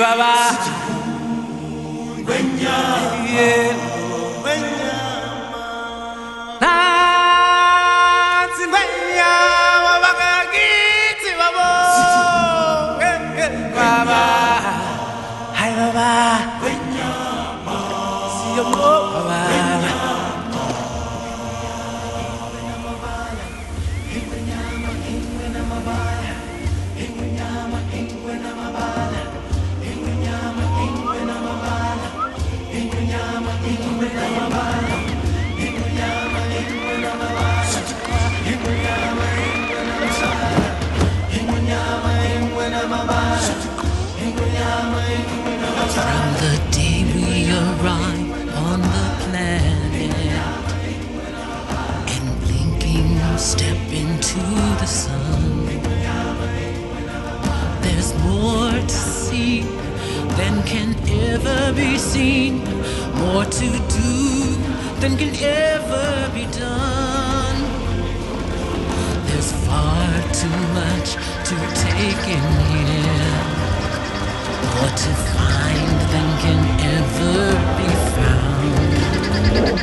baba can ever be seen, more to do than can ever be done. There's far too much to take in here, more to find than can ever be found.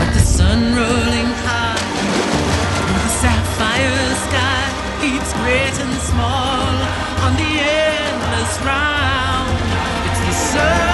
But the sun rolling high in the sapphire sky keeps great and small on the endless round. Sir!